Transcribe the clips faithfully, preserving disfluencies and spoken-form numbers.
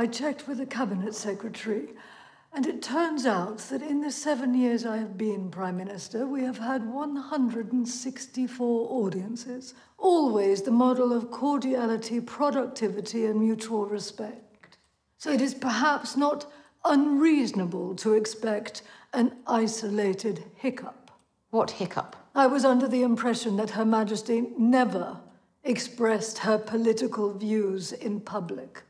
I checked with the Cabinet Secretary, and it turns out that in the seven years I have been Prime Minister, we have had one hundred sixty-four audiences, always the model of cordiality, productivity, and mutual respect. So it is perhaps not unreasonable to expect an isolated hiccup. What hiccup? I was under the impression that Her Majesty never expressed her political views in public.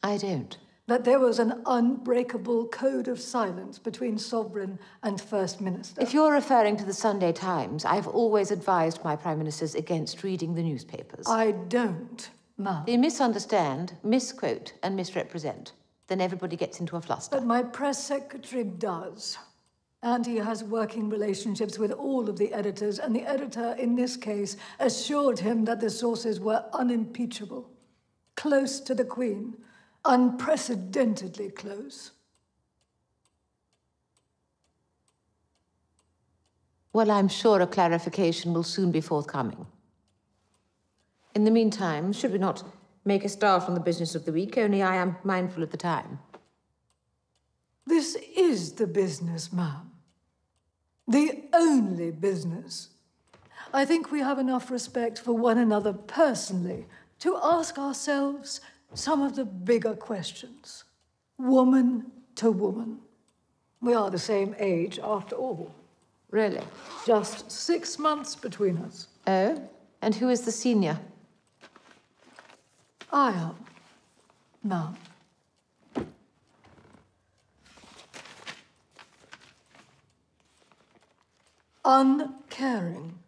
I don't. That there was an unbreakable code of silence between Sovereign and First Minister. If you're referring to the Sunday Times, I've always advised my Prime Ministers against reading the newspapers. I don't, ma'am. They misunderstand, misquote, and misrepresent. Then everybody gets into a fluster. But my Press Secretary does. And he has working relationships with all of the editors, and the editor, in this case, assured him that the sources were unimpeachable, close to the Queen, unprecedentedly close. Well, I'm sure a clarification will soon be forthcoming. In the meantime, should we not make a start on the business of the week? Only I am mindful of the time. This is the business, ma'am. The only business. I think we have enough respect for one another personally to ask ourselves some of the bigger questions, woman to woman. We are the same age, after all. Really? Just six months between us. Oh? And who is the senior? I am. Now. Uncaring,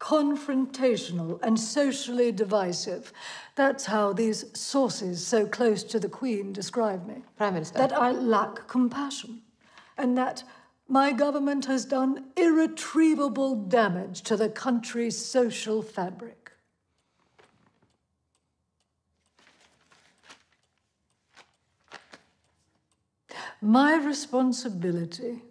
confrontational, and socially divisive. That's how these sources so close to the Queen describe me. Prime Minister. That I lack compassion, and that my government has done irretrievable damage to the country's social fabric. My responsibility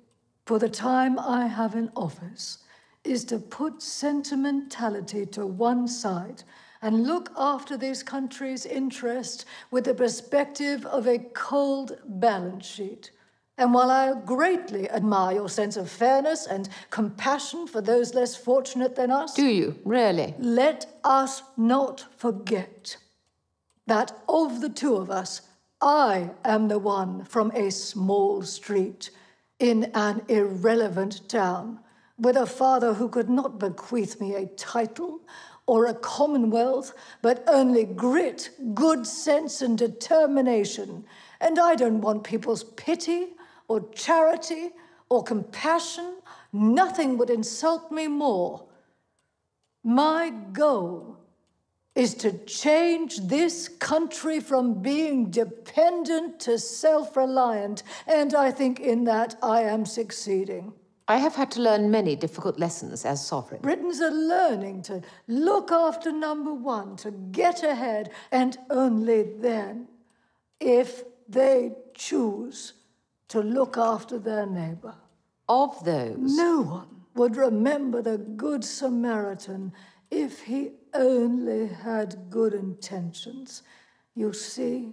for the time I have in office is to put sentimentality to one side and look after this country's interest with the perspective of a cold balance sheet. And while I greatly admire your sense of fairness and compassion for those less fortunate than us... Do you, really? Let us not forget that of the two of us, I am the one from a small street in an irrelevant town, with a father who could not bequeath me a title or a Commonwealth, but only grit, good sense, and determination. And I don't want people's pity or charity or compassion. Nothing would insult me more. My goal is to change this country from being dependent to self-reliant, and I think in that I am succeeding. I have had to learn many difficult lessons as Sovereign. Britons are learning to look after number one, to get ahead, and only then, if they choose, to look after their neighbour. Of those? No one would remember the Good Samaritan if he only had good intentions. You see,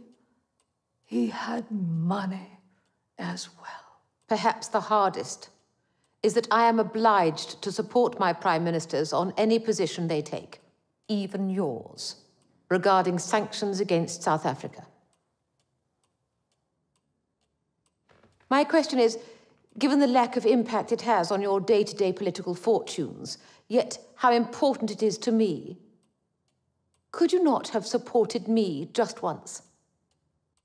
he had money as well. Perhaps the hardest is that I am obliged to support my Prime Ministers on any position they take, even yours, regarding sanctions against South Africa. My question is, given the lack of impact it has on your day-to-day political fortunes, yet how important it is to me, could you not have supported me just once?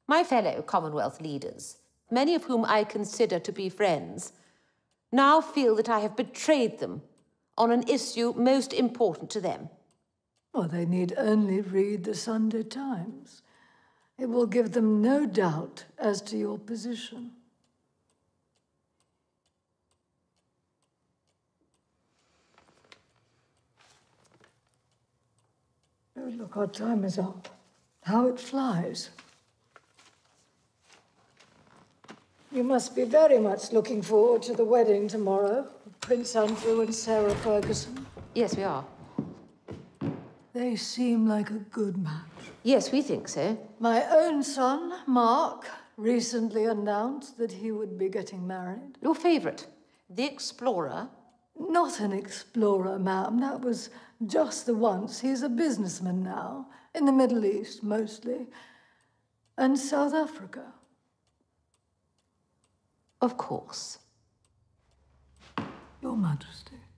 My fellow Commonwealth leaders, many of whom I consider to be friends, now feel that I have betrayed them on an issue most important to them. Well, they need only read the Sunday Times. It will give them no doubt as to your position. Oh, look, our time is up. How it flies. You must be very much looking forward to the wedding tomorrow, Prince Andrew and Sarah Ferguson. Yes, we are. They seem like a good match. Yes, we think so. My own son, Mark, recently announced that he would be getting married. Your favourite, the explorer? Not an explorer, ma'am. That was just the once. He's a businessman now, in the Middle East, mostly, and South Africa. Of course. Your Majesty.